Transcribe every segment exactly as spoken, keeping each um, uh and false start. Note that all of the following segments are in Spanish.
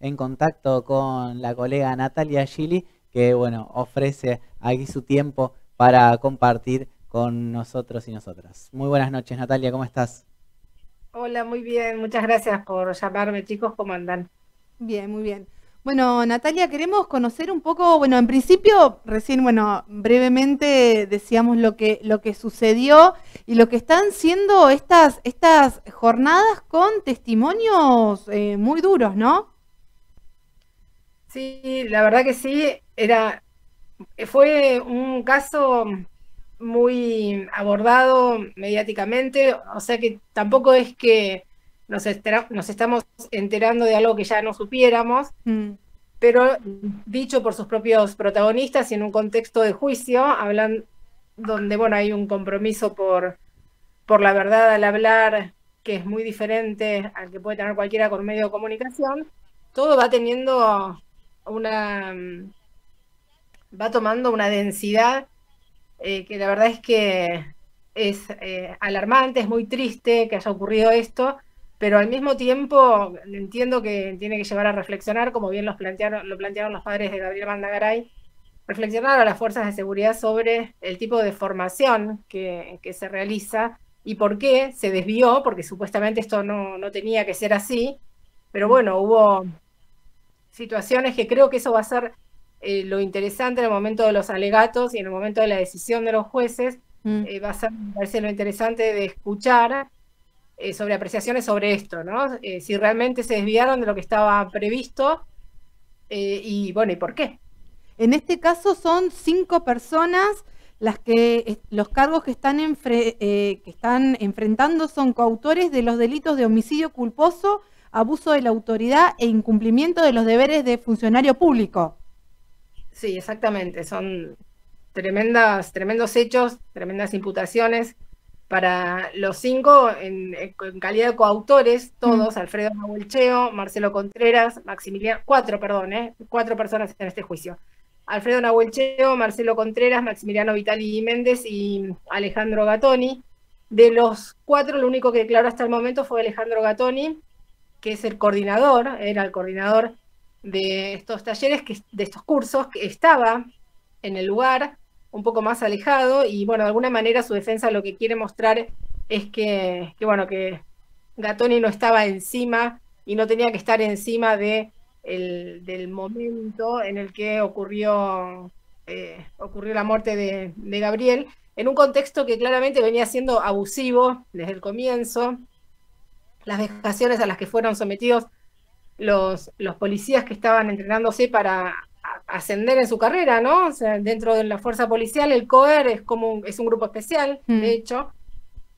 en contacto con la colega Natalia Gilli, que bueno, ofrece aquí su tiempo para compartir con nosotros y nosotras. Muy buenas noches, Natalia, ¿cómo estás? Hola, muy bien, muchas gracias por llamarme, chicos, ¿cómo andan? Bien, muy bien. Bueno, Natalia, queremos conocer un poco, bueno, en principio, recién, bueno, brevemente decíamos lo que, lo que sucedió y lo que están siendo estas, estas jornadas con testimonios eh, muy duros, ¿no? Sí, la verdad que sí, era, fue un caso muy abordado mediáticamente, o sea que tampoco es que nos, nos estamos enterando de algo que ya no supiéramos, mm. pero dicho por sus propios protagonistas y en un contexto de juicio, hablan, donde bueno, hay un compromiso por, por la verdad al hablar, que es muy diferente al que puede tener cualquiera con medio de comunicación, todo va teniendo una, va tomando una densidad eh, que la verdad es que es eh, alarmante, es muy triste que haya ocurrido esto, pero al mismo tiempo entiendo que tiene que llevar a reflexionar, como bien los plantearon, lo plantearon los padres de Gabriel Mandagaray, reflexionar a las fuerzas de seguridad sobre el tipo de formación que, que se realiza y por qué se desvió, porque supuestamente esto no, no tenía que ser así, pero bueno, hubo situaciones que creo que eso va a ser eh, lo interesante en el momento de los alegatos y en el momento de la decisión de los jueces, mm. eh, va a ser, me parece, lo interesante de escuchar Eh, sobre apreciaciones sobre esto, ¿no? Eh, si realmente se desviaron de lo que estaba previsto eh, y, bueno, ¿y por qué? En este caso son cinco personas las que los cargos que están, enfre eh, que están enfrentando son coautores de los delitos de homicidio culposo, abuso de la autoridad e incumplimiento de los deberes de funcionario público. Sí, exactamente, son tremendas, tremendos hechos, tremendas imputaciones para los cinco, en, en calidad de coautores, todos, mm. Alfredo Nahuelcheo, Marcelo Contreras, Maximiliano, cuatro, perdón, eh, cuatro personas en este juicio. Alfredo Nahuelcheo, Marcelo Contreras, Maximiliano Vitali Méndez y Alejandro Gattoni. De los cuatro, lo único que declaró hasta el momento fue Alejandro Gattoni, que es el coordinador, era el coordinador de estos talleres, que, de estos cursos, que estaba en el lugar, un poco más alejado, y bueno, de alguna manera su defensa lo que quiere mostrar es que, que bueno, que Gattoni no estaba encima y no tenía que estar encima de el, del momento en el que ocurrió, eh, ocurrió la muerte de, de Gabriel, en un contexto que claramente venía siendo abusivo desde el comienzo. Las vejaciones a las que fueron sometidos los, los policías que estaban entrenándose para ascender en su carrera, ¿no? O sea, dentro de la fuerza policial, el COER es como un, es un grupo especial, mm. de hecho,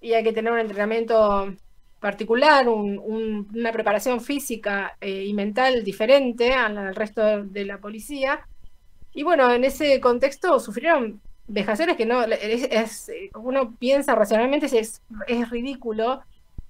y hay que tener un entrenamiento particular, un, un, una preparación física eh, y mental diferente al, al resto de, de la policía. Y bueno, en ese contexto sufrieron vejaciones que no es, es, uno piensa racionalmente, es, es ridículo.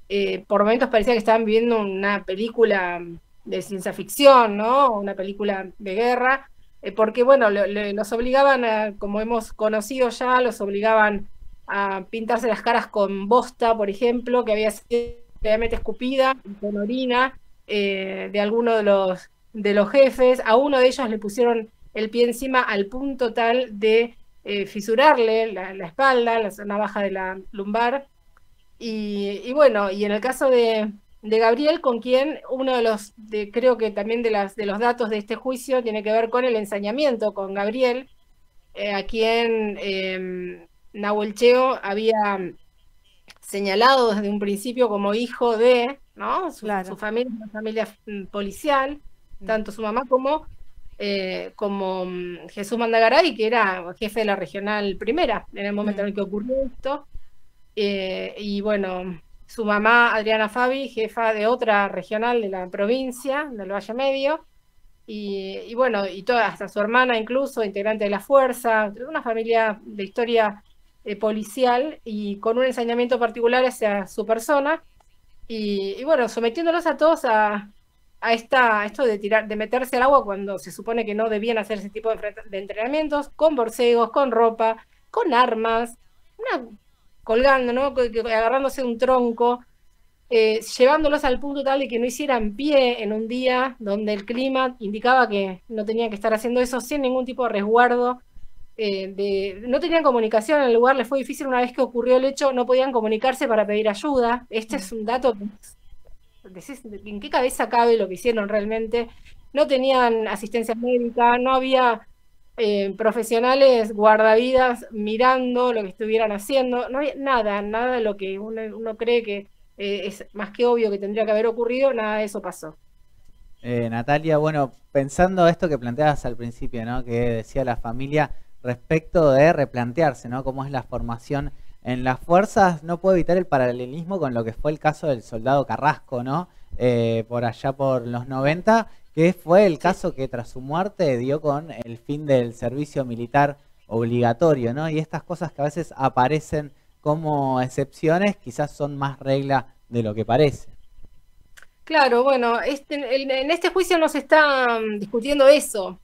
Eh, por momentos parecía que estaban viviendo una película de ciencia ficción, ¿no? Una película de guerra, eh, porque bueno, le, le, los obligaban, a, como hemos conocido ya, los obligaban a pintarse las caras con bosta, por ejemplo, que había sido realmente escupida, con orina, eh, de alguno de los, de los jefes. A uno de ellos le pusieron el pie encima al punto tal de eh, fisurarle la, la espalda, la zona baja de la lumbar, y, y bueno, y en el caso de... de Gabriel, con quien uno de los, de, creo que también de, las, de los datos de este juicio tiene que ver con el ensañamiento con Gabriel, eh, a quien eh, Nahuelcheo había señalado desde un principio como hijo de, ¿no? Su, claro. su familia, una familia policial, tanto su mamá como, eh, como Jesús Mandagaray, que era jefe de la regional primera en el momento mm. en el que ocurrió esto, eh, y bueno... su mamá, Adriana Fabi, jefa de otra regional de la provincia, del Valle Medio, y, y bueno, y toda, hasta su hermana incluso, integrante de la fuerza, una familia de historia eh, policial, y con un ensañamiento particular hacia su persona, y, y bueno, sometiéndolos a todos a, a, esta, a esto de, tirar, de meterse al agua cuando se supone que no debían hacer ese tipo de, de entrenamientos, con borcegos, con ropa, con armas, una... colgando, ¿no? Agarrándose un tronco, eh, llevándolos al punto tal de que no hicieran pie en un día donde el clima indicaba que no tenían que estar haciendo eso sin ningún tipo de resguardo. Eh, de, no tenían comunicación en el lugar, les fue difícil una vez que ocurrió el hecho, no podían comunicarse para pedir ayuda. Este es un dato que decís, ¿en qué cabeza cabe lo que hicieron realmente? No tenían asistencia médica, no había eh, profesionales guardavidas mirando lo que estuvieran haciendo, no había nada, nada de lo que uno, uno cree que eh, es más que obvio que tendría que haber ocurrido, nada de eso pasó. Eh, Natalia, bueno, pensando esto que planteabas al principio, ¿no? Que decía la familia respecto de replantearse, ¿no? Cómo es la formación en las fuerzas, no puedo evitar el paralelismo con lo que fue el caso del soldado Carrasco, ¿no? Eh, por allá por los noventa, que fue el caso que tras su muerte dio con el fin del servicio militar obligatorio, ¿no? Y estas cosas que a veces aparecen como excepciones, quizás son más regla de lo que parece. Claro, bueno, este, en este juicio no se está discutiendo eso.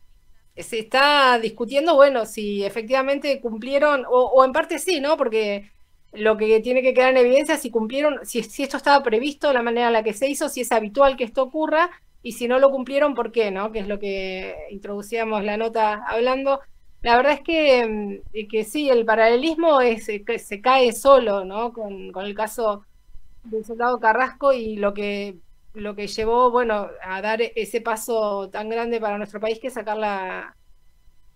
Se está discutiendo, bueno, si efectivamente cumplieron, o, o en parte sí, ¿no? Porque lo que tiene que quedar en evidencia es si cumplieron, si, si esto estaba previsto, la manera en la que se hizo, si es habitual que esto ocurra, y si no lo cumplieron, ¿por qué, no? Que es lo que introducíamos la nota hablando. La verdad es que, que sí, el paralelismo es, que se cae solo, ¿no? Con, con el caso del soldado Carrasco y lo que... lo que llevó, bueno, a dar ese paso tan grande para nuestro país que es sacar la,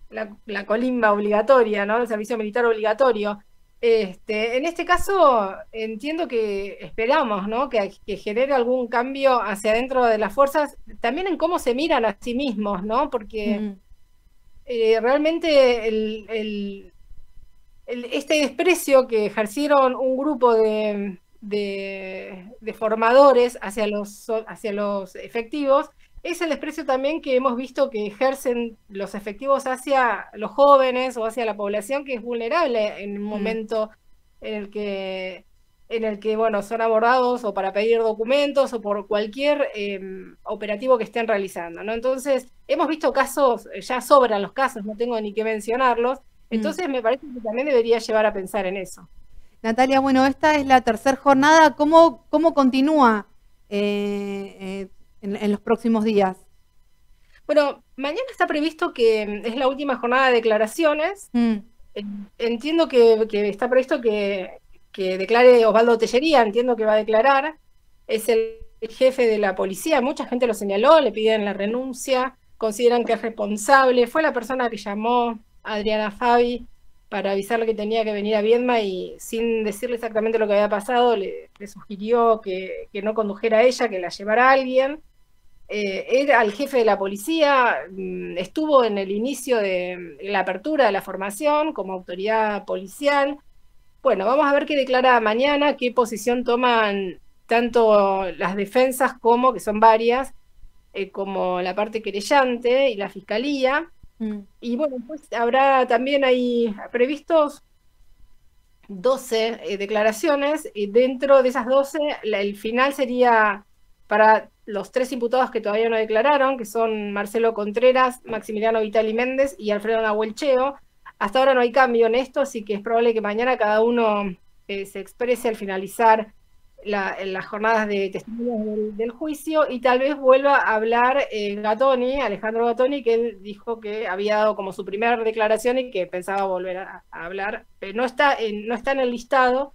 la, la colimba obligatoria, ¿no? El servicio militar obligatorio. Este, en este caso entiendo que esperamos, ¿no? Que, que genere algún cambio hacia adentro de las fuerzas, también en cómo se miran a sí mismos, ¿no? Porque mm. eh, realmente el, el, el, este desprecio que ejercieron un grupo de... De, de formadores hacia los, hacia los efectivos, es el desprecio también que hemos visto que ejercen los efectivos hacia los jóvenes o hacia la población que es vulnerable en un momento mm. en el que, en el que bueno, son abordados o para pedir documentos o por cualquier eh, operativo que estén realizando, ¿no? Entonces, hemos visto casos, ya sobran los casos, no tengo ni que mencionarlos, entonces mm. me parece que también debería llevar a pensar en eso. Natalia, bueno, esta es la tercera jornada. ¿Cómo, cómo continúa eh, eh, en, en los próximos días? Bueno, mañana está previsto que es la última jornada de declaraciones. Mm. Entiendo que, que está previsto que, que declare Osvaldo Tellería, entiendo que va a declarar. Es el jefe de la policía, mucha gente lo señaló, le piden la renuncia, consideran que es responsable. Fue la persona que llamó a Adriana Fabi para avisarle que tenía que venir a Viedma y sin decirle exactamente lo que había pasado, le, le sugirió que, que no condujera a ella, que la llevara a alguien. Eh, era el jefe de la policía, estuvo en el inicio de la apertura de la formación como autoridad policial. Bueno, vamos a ver qué declara mañana, qué posición toman tanto las defensas como, que son varias, eh, como la parte querellante y la fiscalía. Y bueno, pues habrá también ahí previstos doce eh, declaraciones, y dentro de esas doce, la, el final sería para los tres imputados que todavía no declararon, que son Marcelo Contreras, Maximiliano Vitali Méndez y Alfredo Nahuelcheo. Hasta ahora no hay cambio en esto, así que es probable que mañana cada uno eh, se exprese al finalizar La, en las jornadas de testimonios del, del juicio, y tal vez vuelva a hablar eh, Gattoni, Alejandro Gattoni, que él dijo que había dado como su primera declaración y que pensaba volver a, a hablar. Eh, no, está en, no está en el listado,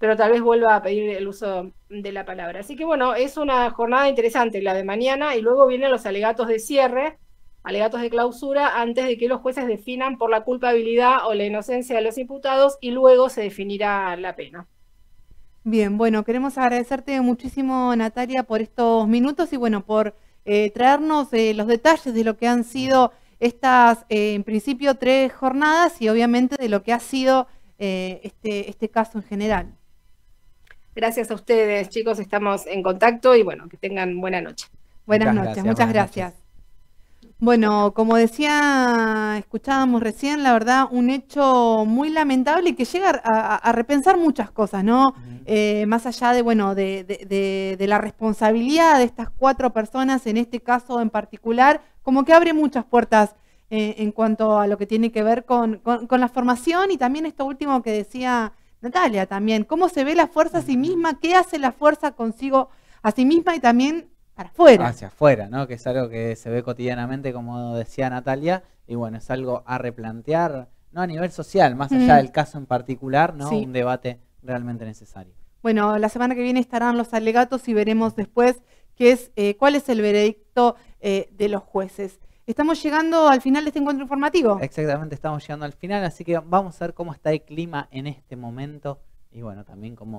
pero tal vez vuelva a pedir el uso de la palabra. Así que bueno, es una jornada interesante la de mañana, y luego vienen los alegatos de cierre, alegatos de clausura, antes de que los jueces definan por la culpabilidad o la inocencia de los imputados, y luego se definirá la pena. Bien, bueno, queremos agradecerte muchísimo, Natalia, por estos minutos y bueno, por eh, traernos eh, los detalles de lo que han sido estas, eh, en principio, tres jornadas y obviamente de lo que ha sido eh, este, este caso en general. Gracias a ustedes, chicos, estamos en contacto y bueno, que tengan buena noche. Buenas, buenas noches, gracias, muchas buenas gracias. Noches. Bueno, como decía, escuchábamos recién, la verdad, un hecho muy lamentable que llega a, a, a repensar muchas cosas, ¿no? Mm. Eh, más allá de, bueno, de, de, de, de la responsabilidad de estas cuatro personas, en este caso en particular, como que abre muchas puertas eh, en cuanto a lo que tiene que ver con, con, con la formación y también esto último que decía Natalia también, cómo se ve la fuerza a sí misma, qué hace la fuerza consigo a sí misma y también para afuera. Hacia afuera, ¿no? Que es algo que se ve cotidianamente, como decía Natalia, y bueno, es algo a replantear, no a nivel social, más allá mm. del caso en particular, ¿no? Sí. Un debate realmente necesario. Bueno, la semana que viene estarán los alegatos y veremos después qué es, eh, cuál es el veredicto eh, de los jueces. Estamos llegando al final de este encuentro informativo. Exactamente, estamos llegando al final, así que vamos a ver cómo está el clima en este momento y bueno, también cómo...